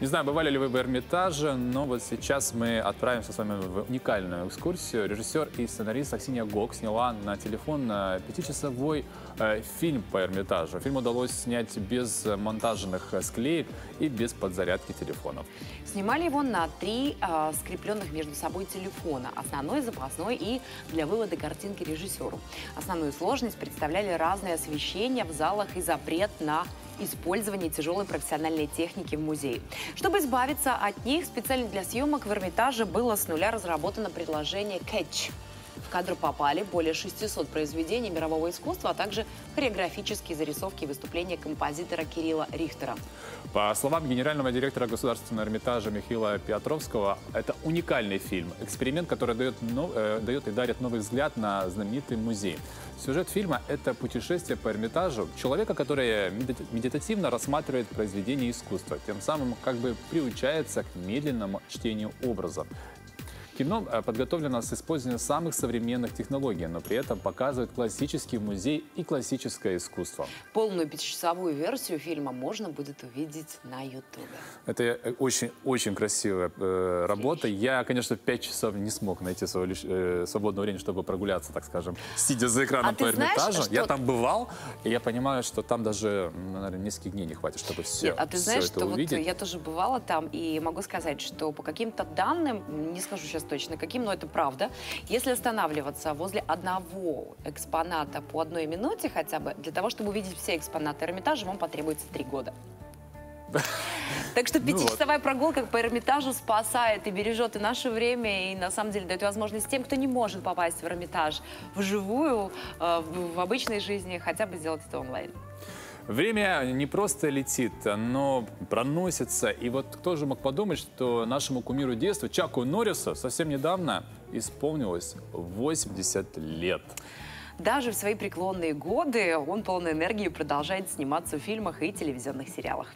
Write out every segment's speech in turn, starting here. Не знаю, бывали ли вы в Эрмитаже, но вот сейчас мы отправимся с вами в уникальную экскурсию. Режиссер и сценарист Аксения Гог сняла на телефон пятичасовой фильм по Эрмитажу. Фильм удалось снять без монтажных склеек и без подзарядки телефонов. Снимали его на три скрепленных между собой телефона. Основной, запасной и для вывода картинки режиссеру. Основную сложность представляли разное освещение в залах и запрет на использование тяжелой профессиональной техники в музее. Чтобы избавиться от них, специально для съемок в Эрмитаже было с нуля разработано приложение «Catch». В кадр попали более 600 произведений мирового искусства, а также хореографические зарисовки и выступления композитора Кирилла Рихтера. По словам генерального директора Государственного Эрмитажа Михаила Пиотровского, это уникальный фильм, эксперимент, который дарит новый взгляд на знаменитый музей. Сюжет фильма – это путешествие по Эрмитажу человека, который медитативно рассматривает произведения искусства, тем самым как бы приучается к медленному чтению образов. Кино подготовлено с использованием самых современных технологий, но при этом показывает классический музей и классическое искусство. Полную пятичасовую версию фильма можно будет увидеть на YouTube. Это очень-очень красивая работа. Я, конечно, 5 часов не смог найти свое свободное время, чтобы прогуляться, так скажем, сидя за экраном по Эрмитажу. Я там бывал, и я понимаю, что там даже, наверное, нескольких дней не хватит, чтобы все это увидеть. А ты знаешь, что вот я тоже бывала там, и могу сказать, что по каким-то данным, не скажу сейчас точно каким, но это правда. Если останавливаться возле одного экспоната по одной минуте хотя бы, для того, чтобы увидеть все экспонаты Эрмитажа, вам потребуется 3 года. Так что пятичасовая прогулка по Эрмитажу спасает и бережет и наше время, и на самом деле дает возможность тем, кто не может попасть в Эрмитаж вживую, в обычной жизни, хотя бы сделать это онлайн. Время не просто летит, оно проносится. И вот кто же мог подумать, что нашему кумиру детства Чаку Норрису совсем недавно исполнилось 80 лет. Даже в свои преклонные годы он полной энергии продолжает сниматься в фильмах и телевизионных сериалах.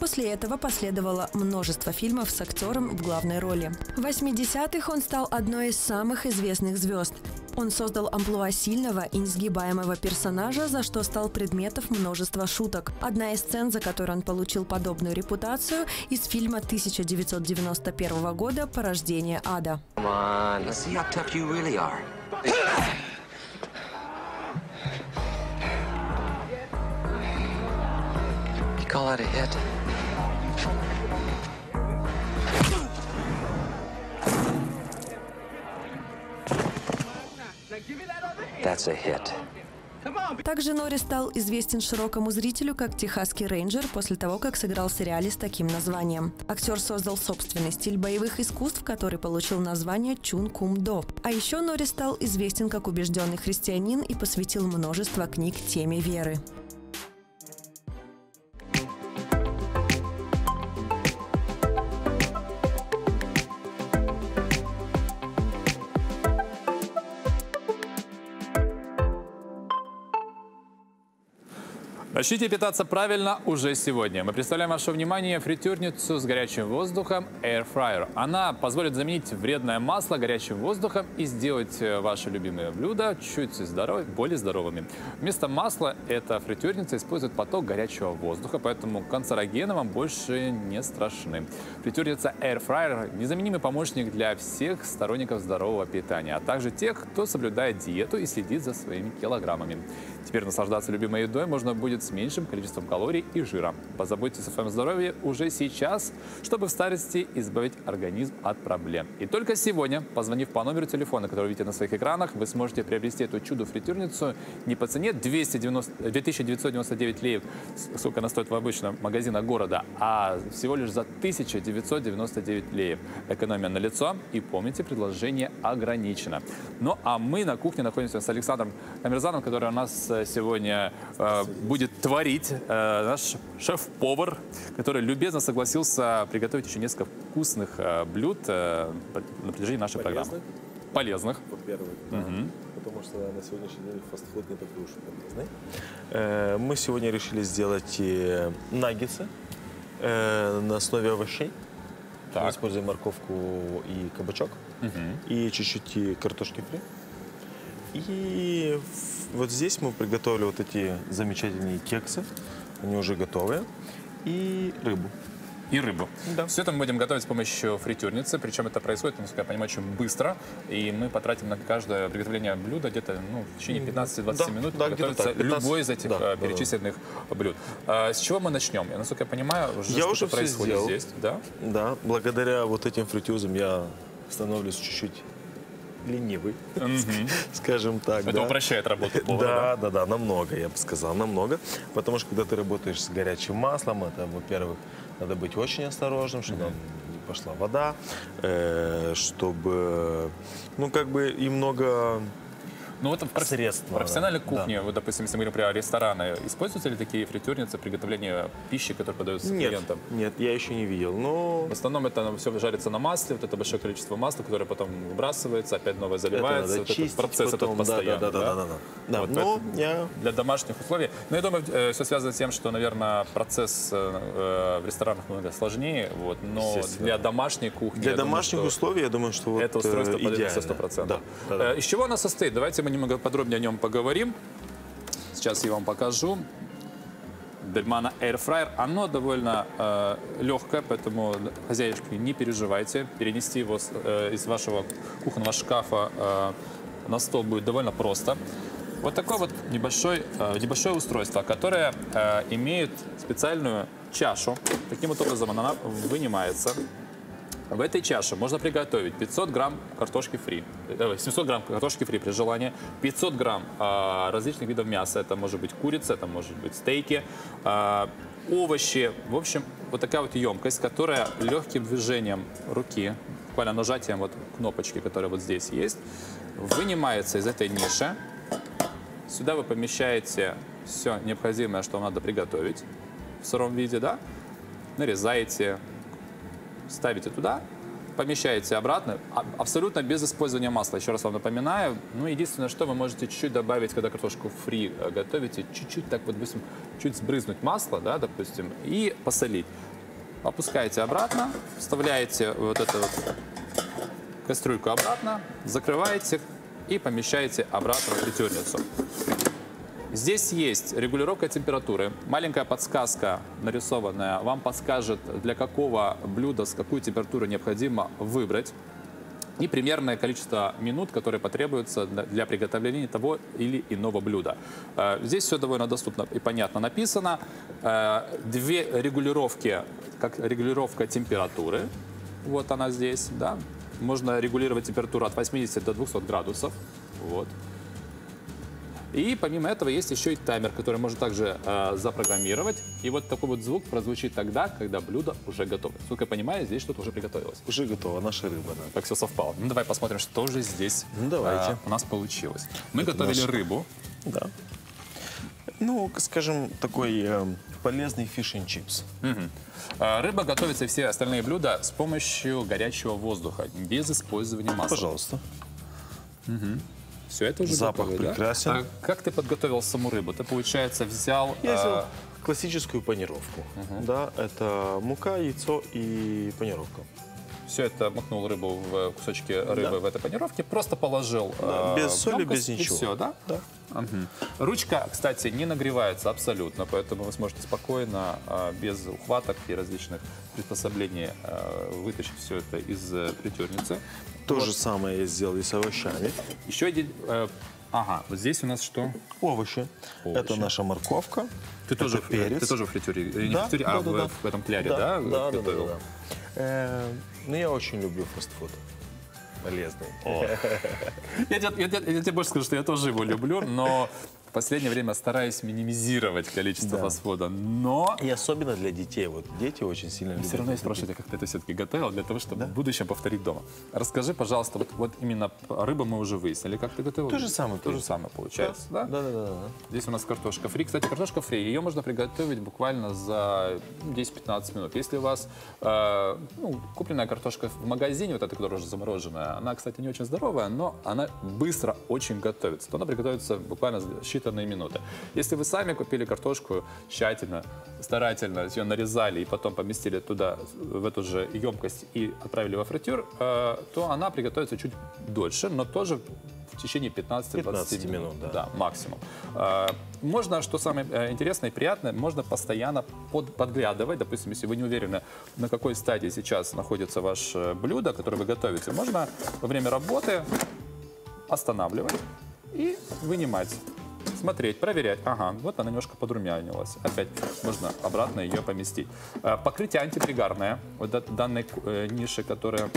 После этого последовало множество фильмов с актером в главной роли. В 80-х он стал одной из самых известных звезд. Он создал амплуа сильного и несгибаемого персонажа, за что стал предметом множества шуток. Одна из сцен, за которую он получил подобную репутацию, из фильма 1991 года «Порождение ада». Также Норрис стал известен широкому зрителю как «Техасский рейнджер» после того, как сыграл в сериале с таким названием. Актер создал собственный стиль боевых искусств, который получил название «Чун Кум До». А еще Норрис стал известен как убежденный христианин и посвятил множество книг теме веры. Начните питаться правильно уже сегодня. Мы представляем ваше внимание фритюрницу с горячим воздухом Air Fryer. Она позволит заменить вредное масло горячим воздухом и сделать ваши любимые блюда чуть более здоровыми. Вместо масла эта фритюрница использует поток горячего воздуха, поэтому канцерогены вам больше не страшны. Фритюрница Air Fryer – незаменимый помощник для всех сторонников здорового питания, а также тех, кто соблюдает диету и следит за своими килограммами. Теперь наслаждаться любимой едой можно будет с меньшим количеством калорий и жира. Позаботьтесь о своем здоровье уже сейчас, чтобы в старости избавить организм от проблем. И только сегодня, позвонив по номеру телефона, который видите на своих экранах, вы сможете приобрести эту чудо-фритюрницу не по цене 2999 леев, сколько она стоит в обычном магазине города, а всего лишь за 1999 леев. Экономия налицо, и помните, предложение ограничено. Ну а мы на кухне находимся с Александром Амерзаном, который у нас сегодня будет творить, наш шеф-повар, который любезно согласился приготовить еще несколько вкусных блюд на протяжении нашей программы. Полезных. Во-первых, да. Потому что на сегодняшний день фастфуд не такой уж полезный. Мы сегодня решили сделать наггетсы на основе овощей. Так. Мы используем морковку и кабачок, и чуть-чуть картошки фри. И вот здесь мы приготовили вот эти замечательные кексы, они уже готовы. и рыбу. И рыбу. Да. Все это мы будем готовить с помощью фритюрницы, причем это происходит, насколько я понимаю, очень быстро, и мы потратим на каждое приготовление блюда где-то в течение 15-20 минут. Да, готовится любой из этих перечисленных блюд. А, с чего мы начнем? Насколько я понимаю, уже происходит все здесь. Да? Да, благодаря вот этим фритюзам я становлюсь чуть-чуть ленивый, скажем так. Это упрощает работу повара. Да, намного, я бы сказал, намного. Потому что когда ты работаешь с горячим маслом, это, во-первых, надо быть очень осторожным, чтобы не пошла вода, чтобы, и много... Ну вот в профессиональной кухне, вот, допустим, если мы говорим про рестораны, используются ли такие фритюрницы при приготовлении пищи, которая подается клиентам? Нет, я еще не видел, но... В основном это все жарится на масле, вот это большое количество масла, которое потом выбрасывается, опять новое заливается, вот этот процесс потом, этот постоянный. Да. Вот, но я... Для домашних условий. Ну, я думаю, все связано с тем, что, наверное, процесс в ресторанах много сложнее, вот, но для домашней кухни... Для домашних условий, я думаю, что вот это устройство подойдет 100%. Да. Из чего оно состоит? Давайте мы немного подробнее о нем поговорим. Сейчас я вам покажу. Delimano Air Fryer. Оно довольно легкое, поэтому, хозяйки, не переживайте. Перенести его из вашего кухонного шкафа на стол будет довольно просто. Вот такое вот небольшое устройство, которое имеет специальную чашу. Таким вот образом она вынимается. В этой чаше можно приготовить 500 грамм картошки фри, 700 грамм картошки фри при желании, 500 грамм различных видов мяса, это может быть курица, это может быть стейки, овощи. В общем, вот такая вот емкость, которая легким движением руки, буквально нажатием вот кнопочки, которая вот здесь есть, вынимается из этой ниши. Сюда вы помещаете все необходимое, что вам надо приготовить в сыром виде, да? Нарезаете. Ставите туда, помещаете обратно, абсолютно без использования масла. Еще раз вам напоминаю. Ну, единственное, что вы можете чуть-чуть добавить, когда картошку фри готовите, чуть-чуть так вот, допустим, чуть сбрызнуть масло, да, допустим, и посолить. Опускаете обратно, вставляете вот эту вот кастрюльку обратно, закрываете и помещаете обратно в фритюрницу. Здесь есть регулировка температуры. Маленькая подсказка нарисованная вам подскажет, для какого блюда, с какой температуры необходимо выбрать. И примерное количество минут, которые потребуются для приготовления того или иного блюда. Здесь все довольно доступно и понятно написано. Две регулировки, как регулировка температуры. Вот она здесь. Да? Можно регулировать температуру от 80 до 200 градусов. Вот. И помимо этого есть еще и таймер, который можно также запрограммировать. И вот такой вот звук прозвучит тогда, когда блюдо уже готово. Насколько я понимаю, здесь что-то уже приготовилось. Уже готова наша рыба, да. Как все совпало. Ну, давай посмотрим, что же здесь у нас получилось. Мы готовили рыбу. Да. Ну, скажем, такой полезный fish and chips. Рыба готовится и все остальные блюда с помощью горячего воздуха, без использования масла. Пожалуйста. Все, это уже запах готовый, прекрасен. Да? А как ты подготовил саму рыбу? Ты, получается, взял... Я взял классическую панировку. Да, это мука, яйцо и панировка. Все это обмакнул рыбу в кусочки рыбы в этой панировке, просто положил без соли, без ничего. Все, да? Ручка, кстати, не нагревается абсолютно, поэтому вы сможете спокойно, без ухваток и различных приспособлений, вытащить все это из фритюрницы. То же самое я сделал и с овощами. Еще один... вот здесь у нас что? Овощи. Это наша морковка. Ты тоже в фритюре? Да, в этом кляре, да? Да. Ну, я очень люблю фастфуд. Полезный. Я тебе больше скажу, что я тоже его люблю, но в последнее время стараюсь минимизировать количество фастфуда. Но... И особенно для детей. Вот дети очень сильно любят. Все равно я спрашиваю, как ты это все-таки готовил, для того, чтобы в будущем повторить дома. Расскажи, пожалуйста, вот именно рыбу мы уже выяснили, как ты готовил. То же самое получается, да? Здесь у нас картошка фри. Кстати, картошка фри, ее можно приготовить буквально за 10-15 минут. Если у вас купленная картошка в магазине, вот эта, которая уже замороженная, она, кстати, не очень здоровая, но она быстро очень готовится. То она приготовится буквально считанные минуты. Если вы сами купили картошку, тщательно, старательно ее нарезали и потом поместили туда, в эту же емкость и отправили во фритюр, то она приготовится чуть дольше, но тоже в течение 15–20 минут, да, максимум. Можно, что самое интересное и приятное, можно постоянно подглядывать. Допустим, если вы не уверены, на какой стадии сейчас находится ваше блюдо, которое вы готовите, можно во время работы останавливать и вынимать. Смотреть, проверять. Ага, вот она немножко подрумянилась. Опять можно обратно ее поместить. Покрытие антипригарное. Вот данной ниши, которая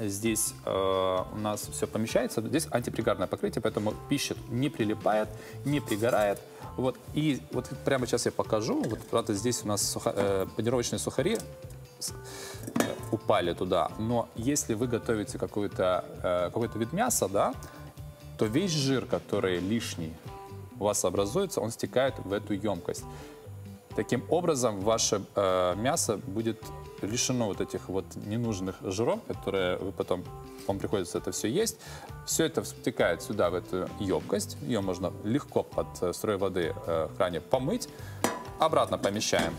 здесь у нас все помещается, здесь антипригарное покрытие, поэтому пища не прилипает, не пригорает. Вот, и вот прямо сейчас я покажу. Вот, правда, здесь у нас панировочные сухари упали туда. Но если вы готовите какой-то вид мяса, да, то весь жир, который лишний у вас образуется, он стекает в эту емкость. Таким образом, ваше мясо будет лишено вот этих вот ненужных жиров, которые вы потом, вам приходится это все есть. Все это стекает сюда, в эту емкость. Ее можно легко под строй воды в кране помыть. Обратно помещаем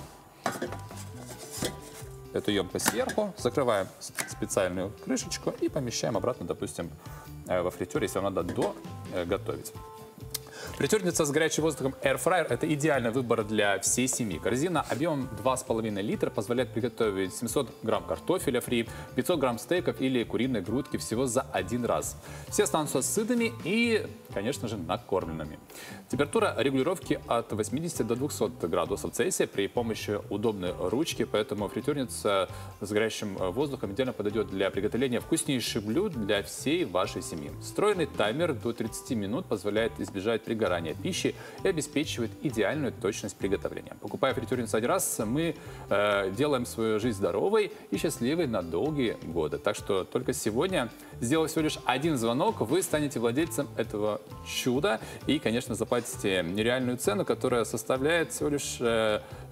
эту емкость сверху, закрываем специальную крышечку и помещаем обратно, допустим, во фритюр, если вам надо доготовить. Фритюрница с горячим воздухом Air Fryer – это идеальный выбор для всей семьи. Корзина объемом 2,5 литра позволяет приготовить 700 грамм картофеля фри, 500 грамм стейков или куриной грудки всего за один раз. Все останутся сытыми и, конечно же, накормленными. Температура регулировки от 80 до 200 градусов Цельсия при помощи удобной ручки, поэтому фритюрница с горячим воздухом идеально подойдет для приготовления вкуснейших блюд для всей вашей семьи. Встроенный таймер до 30 минут позволяет избежать приготовления пищи и обеспечивает идеальную точность приготовления. Покупая фритюрницу один раз, мы делаем свою жизнь здоровой и счастливой на долгие годы. Так что только сегодня, сделав всего лишь один звонок, вы станете владельцем этого чуда и, конечно, заплатите нереальную цену, которая составляет всего лишь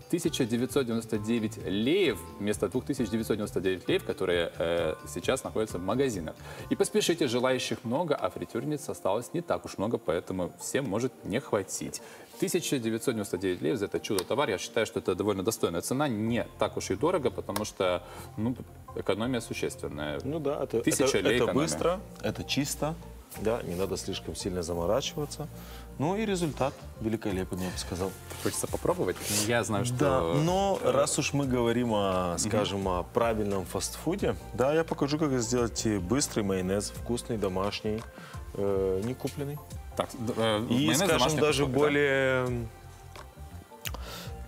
1999 леев вместо 2999 леев, которые сейчас находятся в магазинах. И поспешите, желающих много, а фритюрниц осталось не так уж много, поэтому всем может не хватить. 1999 леев за это чудо-товар. Я считаю, что это довольно достойная цена, не так уж и дорого, потому что, ну, экономия существенная. Ну да, это быстро, это чисто. Да, не надо слишком сильно заморачиваться. Ну и результат великолепен, я бы сказал. Хочется попробовать? Я знаю, что... Да, но раз уж мы говорим, скажем, о правильном фастфуде, да, я покажу, как сделать быстрый майонез, вкусный, домашний, не купленный. Так, и, скажем, даже более... Да?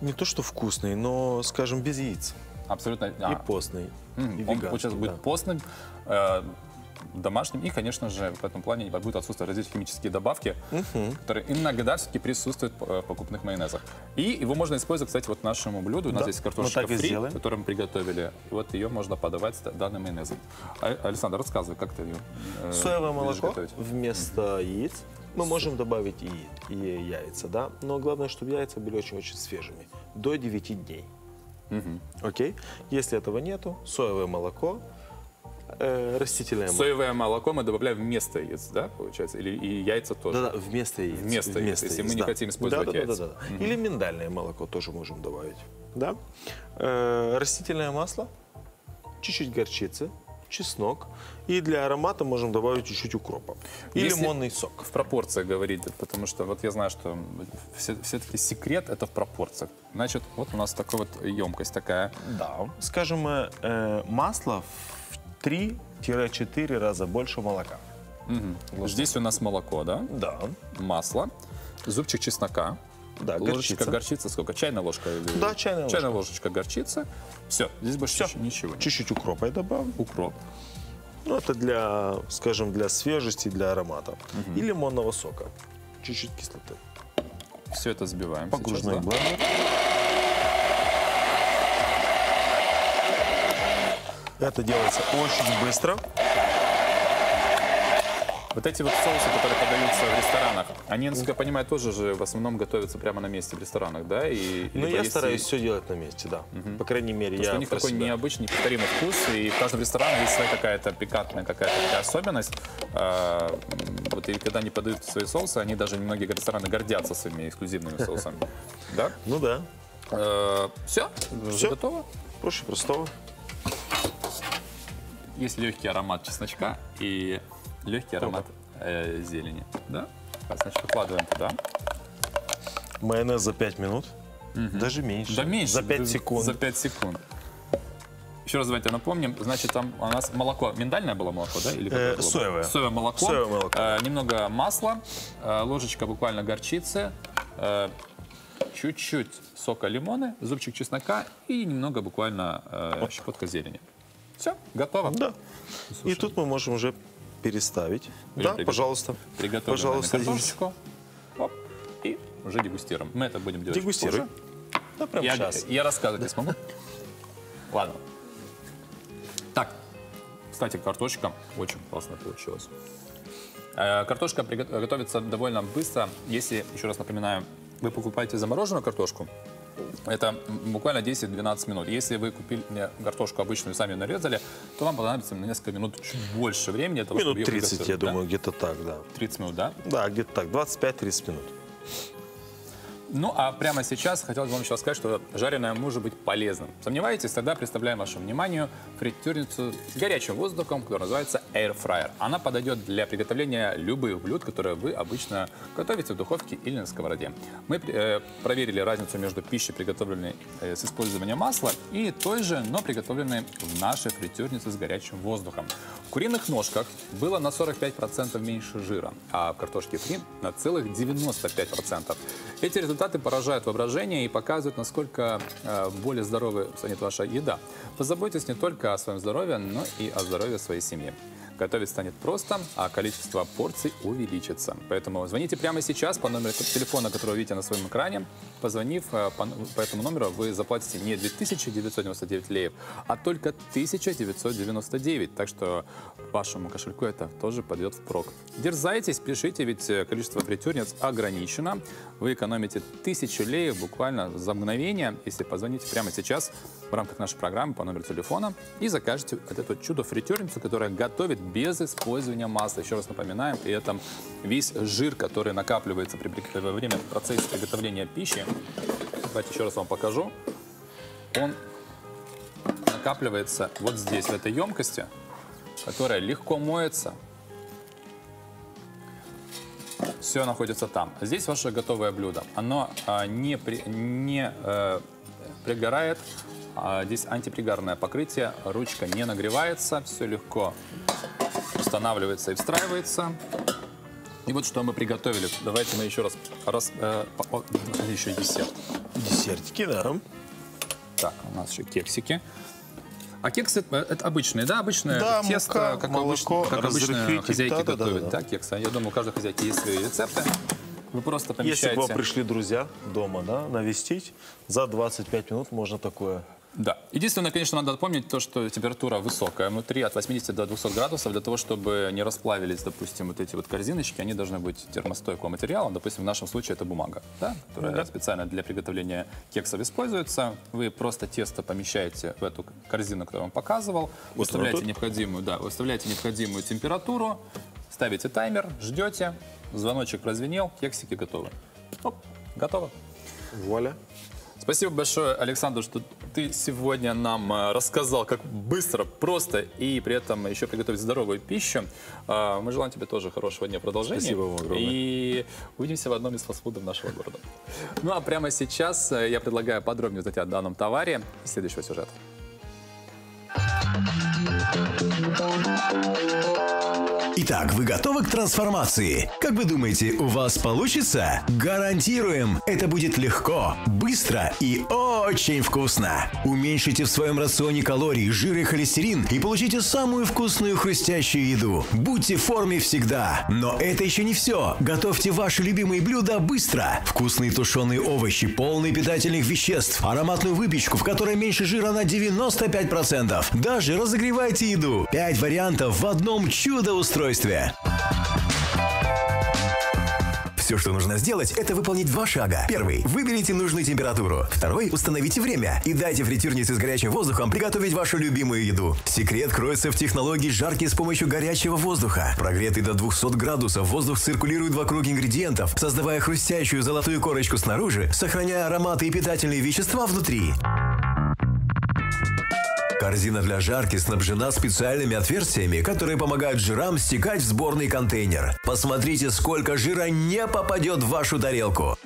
Не то, что вкусный, но, скажем, без яиц. Абсолютно. И постный, и веганский. Он сейчас будет постным. Домашним, и, конечно же, в этом плане будут отсутствовать различные химические добавки, которые иногда все-таки присутствуют в покупных майонезах. И его можно использовать, кстати, вот нашему блюду. У нас здесь картошечка фри, которую мы приготовили. Вот ее можно подавать с данным майонезом. Александр, рассказывай, как ты ее соевое молоко готовить? Вместо яиц. Мы можем добавить и яйца, да? Но главное, чтобы яйца были очень-очень свежими. До 9 дней. Окей? Если этого нету, соевое молоко. Растительное молоко. Соевое молоко мы добавляем вместо яиц, да, получается? Или и яйца тоже? Да, вместо яиц. Вместо яиц, если мы не хотим использовать яйца. Да. Или миндальное молоко тоже можем добавить. Да? Растительное масло, чуть-чуть горчицы, чеснок. И для аромата можем добавить чуть-чуть укропа. И лимонный сок. В пропорциях говорить, потому что вот я знаю, что все-таки секрет это в пропорциях. Значит, вот у нас такая вот емкость такая. Да. Скажем, масло... 3–4 раза больше молока. Здесь у нас молоко, да? Да. Масло, зубчик чеснока, да, ложечка горчицы, сколько? Чайная ложка? Или... Да, чайная ложечка горчицы. Все, здесь больше ничего. Чуть-чуть укропа я добавлю. Укроп. Ну, это для, скажем, для свежести, для аромата. И лимонного сока. Чуть-чуть кислоты. Все это взбиваем. Погружной блендер. Это делается очень быстро. Вот эти вот соусы, которые подаются в ресторанах, они, насколько я понимаю, тоже же в основном готовятся прямо на месте в ресторанах, да? Ну, я стараюсь все делать на месте, да. По крайней мере, я... У них такой необычный, неповторимый вкус, и в каждом ресторане есть своя какая-то пикантная какая-то особенность. Вот и когда они подают свои соусы, они даже многие рестораны гордятся своими эксклюзивными соусами. Да? Ну да. Все? Все готово? Проще простого. Есть легкий аромат чесночка и легкий аромат зелени. Да? Значит, выкладываем туда. Майонез за 5 минут. Угу. Даже меньше. Да меньше. За 5 секунд. За 5 секунд. Еще раз давайте напомним, значит, там у нас молоко, миндальное было молоко, да? Или какое было? Соевое. Соевое молоко. Соевое молоко. Немного масла, ложечка буквально горчицы, чуть-чуть сока лимона, зубчик чеснока и немного буквально щепотка зелени. Все, готово. Да. Слушай. И тут мы можем уже переставить. Да, пожалуйста. Приготовим, пожалуйста, картошечку. Оп. И уже дегустируем. Мы это будем делать позже. Да, прямо сейчас. Я рассказывать не смогу. Ладно. Так, кстати, картошка очень классно получилась. Картошка готовится довольно быстро. Если, еще раз напоминаю, вы покупаете замороженную картошку, это буквально 10-12 минут. Если вы купили картошку обычную и сами нарезали, то вам понадобится на несколько минут чуть больше времени. Того, минут 30, я думаю, где-то так, да. 30 минут, да? Да, где-то так, 25-30 минут. Ну, а прямо сейчас хотелось бы вам еще сказать, что жареное может быть полезным. Сомневаетесь? Тогда представляем вашему вниманию фритюрницу с горячим воздухом, которая называется Air Fryer. Она подойдет для приготовления любых блюд, которые вы обычно готовите в духовке или на сковороде. Мы проверили разницу между пищей, приготовленной с использованием масла, и той же, но приготовленной в нашей фритюрнице с горячим воздухом. В куриных ножках было на 45% меньше жира, а в картошке фри на целых 95%. Эти результаты поражают воображение и показывают, насколько более здоровой станет ваша еда. Позаботьтесь не только о своем здоровье, но и о здоровье своей семьи. Готовить станет просто, а количество порций увеличится. Поэтому звоните прямо сейчас по номеру телефона, который вы видите на своем экране. Позвонив по этому номеру, вы заплатите не 2999 леев, а только 1999. Так что вашему кошельку это тоже пойдет впрок. Дерзайтесь, пишите, ведь количество фритюрниц ограничено. Вы экономите 1000 леев буквально за мгновение, если позвоните прямо сейчас в рамках нашей программы по номеру телефона и закажете вот эту чудо-фритюрницу, которая готовит без использования масла. Еще раз напоминаем, при этом весь жир, который накапливается во время процесса приготовления пищи, давайте еще раз вам покажу, он накапливается вот здесь, в этой емкости, которая легко моется. Все находится там. Здесь ваше готовое блюдо. Оно не пригорает. Здесь антипригарное покрытие. Ручка не нагревается. Все легко устанавливается и встраивается. И вот что мы приготовили. Давайте мы еще раз еще десерт. Десертики, да. Так, у нас еще кексики. А кексы это обычные, да? Обычное да, тесто, мука, как молоко, обычно хозяйки готовят. Да, кексы. Я думаю, у каждой хозяйки есть свои рецепты. Вы просто помещаете... Если к вам пришли друзья дома, да, навестить, за 25 минут можно такое... Да. Единственное, конечно, надо помнить то, что температура высокая, внутри от 80 до 200 градусов, для того, чтобы не расплавились, допустим, вот эти вот корзиночки, они должны быть термостойкого материала, допустим, в нашем случае это бумага, да, которая специально для приготовления кексов используется. Вы просто тесто помещаете в эту корзину, которую я вам показывал, выставляете необходимую, выставляете необходимую температуру, ставите таймер, ждете, звоночек прозвенел, кексики готовы. Оп, готово. Вуаля. Спасибо большое, Александр, что ты сегодня нам рассказал, как быстро, просто и при этом еще приготовить здоровую пищу. Мы желаем тебе тоже хорошего дня продолжения. Спасибо вам огромное. И увидимся в одном из фастфудов нашего города. Ну а прямо сейчас я предлагаю подробнее узнать о данном товаре из следующего сюжета. Итак, вы готовы к трансформации? Как вы думаете, у вас получится? Гарантируем! Это будет легко, быстро и очень вкусно! Уменьшите в своем рационе калории, жир и холестерин и получите самую вкусную хрустящую еду. Будьте в форме всегда! Но это еще не все! Готовьте ваши любимые блюда быстро! Вкусные тушеные овощи, полные питательных веществ, ароматную выпечку, в которой меньше жира на 95%. Даже разогревайте еду! 5 вариантов в одном чудо-устройстве! Все, что нужно сделать, это выполнить два шага. Первый. Выберите нужную температуру. Второй. Установите время и дайте фритюрнице с горячим воздухом приготовить вашу любимую еду. Секрет кроется в технологии жарки с помощью горячего воздуха. Прогретый до 200 градусов воздух циркулирует вокруг ингредиентов, создавая хрустящую золотую корочку снаружи, сохраняя ароматы и питательные вещества внутри. Корзина для жарки снабжена специальными отверстиями, которые помогают жирам стекать в сборный контейнер. Посмотрите, сколько жира не попадет в вашу тарелку.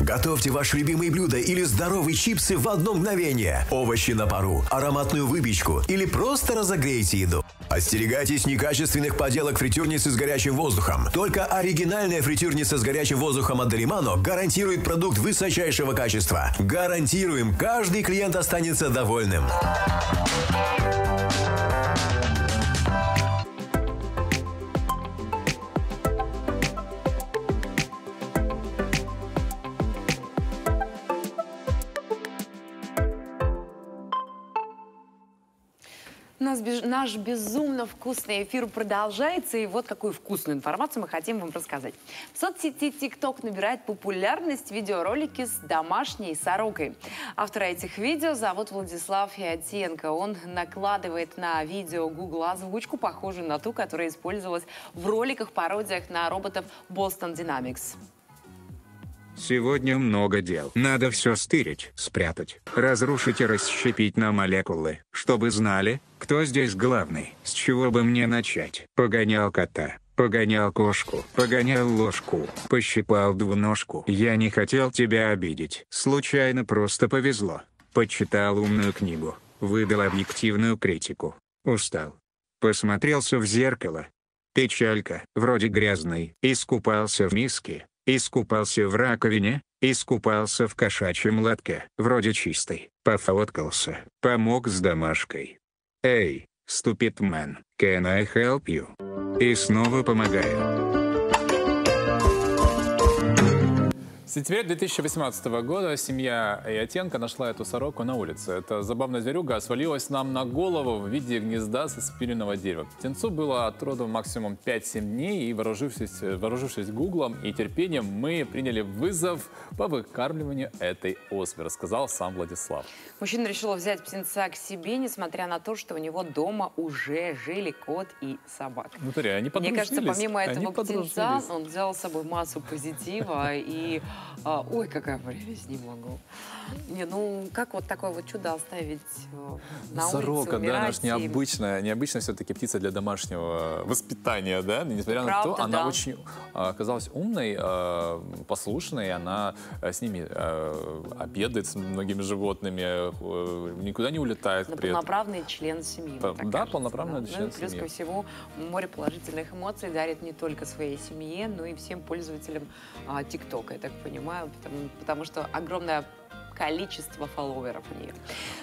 Готовьте ваши любимые блюда или здоровые чипсы в одно мгновение. Овощи на пару, ароматную выпечку или просто разогрейте еду. Остерегайтесь некачественных поделок фритюрницы с горячим воздухом. Только оригинальная фритюрница с горячим воздухом от Delimano гарантирует продукт высочайшего качества. Гарантируем, каждый клиент останется довольным. Наш безумно вкусный эфир продолжается, и вот какую вкусную информацию мы хотим вам рассказать. В соцсети TikTok набирает популярность видеоролики с домашней сорокой. Автора этих видео зовут Владислав Яценко. Он накладывает на видео Google озвучку, похожую на ту, которая использовалась в роликах-пародиях на роботов Бостон Динамикс. Сегодня много дел. Надо все стырить, спрятать, разрушить и расщепить на молекулы, чтобы знали, кто здесь главный. С чего бы мне начать? Погонял кота, погонял кошку, погонял ложку, пощипал двуножку. Я не хотел тебя обидеть. Случайно просто повезло. Почитал умную книгу, выдал объективную критику. Устал. Посмотрелся в зеркало. Печалька, вроде грязный. Искупался в миске. Искупался в раковине, искупался в кошачьем лотке, вроде чистый, пофоткался, помог с домашкой. Эй, stupid man, can I help you? И снова помогаю. В сентябре 2018 года семья Яценко нашла эту сороку на улице. Эта забавная зверюга свалилась нам на голову в виде гнезда со спиленного дерева. Птенцу было от роду максимум 5-7 дней, и вооружившись гуглом и терпением, мы приняли вызов по выкармливанию этой особи, рассказал сам Владислав. Мужчина решил взять птенца к себе, несмотря на то, что у него дома уже жили кот и собака. Мне кажется, помимо этого птенца, он взял с собой массу позитива и... Ой, какая прелесть, не могу. Не, ну как вот такое вот чудо оставить на сорока, улице, умирать, да, она же необычная все-таки птица для домашнего воспитания, да? Несмотря на то, она очень оказалась умной, послушной, она с ними обедает с многими животными, никуда не улетает. Полноправный член семьи. Да, полноправный член семьи. Плюс ко всему, море положительных эмоций дарит не только своей семье, но и всем пользователям TikTok, я так понимаю, потому что огромная количество фолловеров у нее.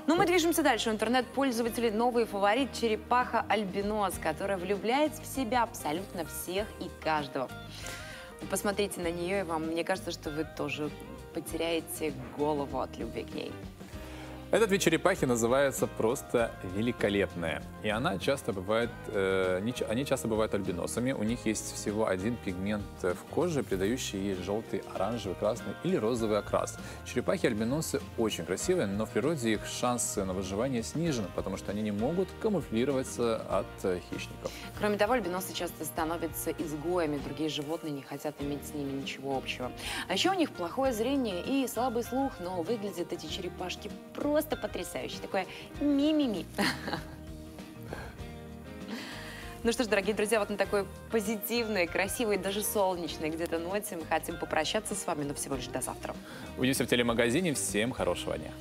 Но мы движемся дальше. У интернет-пользователей новый фаворит – черепаха-альбинос, которая влюбляет в себя абсолютно всех и каждого. Посмотрите на нее, и вам, мне кажется, что вы тоже потеряете голову от любви к ней. Этот вид черепахи называется просто великолепная. И она часто бывает, они часто бывают альбиносами. У них есть всего один пигмент в коже, придающий ей желтый, оранжевый, красный или розовый окрас. Черепахи-альбиносы очень красивые, но в природе их шансы на выживание снижены, потому что они не могут камуфлироваться от хищников. Кроме того, альбиносы часто становятся изгоями. Другие животные не хотят иметь с ними ничего общего. А еще у них плохое зрение и слабый слух, но выглядят эти черепашки просто... Просто потрясающе. Такое ми-ми-ми. Ну что ж, дорогие друзья, вот на такой позитивной, красивой, даже солнечной где-то ноте мы хотим попрощаться с вами, но всего лишь до завтра. Увидимся в телемагазине. Всем хорошего дня.